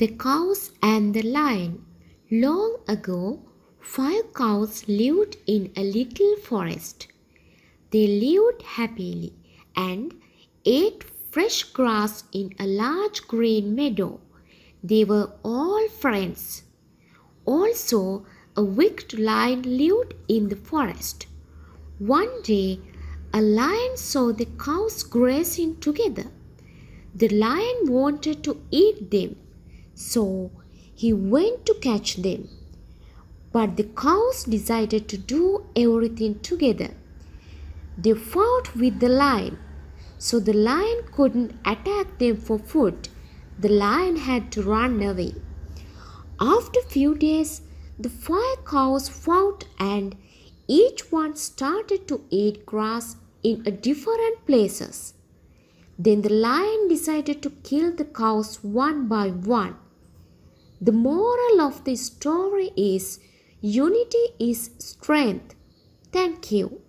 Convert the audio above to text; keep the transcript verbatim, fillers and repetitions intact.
The Cows and the Lion. Long ago, five cows lived in a little forest. They lived happily and ate fresh grass in a large green meadow. They were all friends. Also, a wicked lion lived in the forest. One day, a lion saw the cows grazing together. The lion wanted to eat them, so he went to catch them. But the cows decided to do everything together. They fought with the lion, so the lion couldn't attack them for food. The lion had to run away. After a few days, the five cows fought and each one started to eat grass in a different places. Then the lion decided to kill the cows one by one. The moral of this story is unity is strength. Thank you.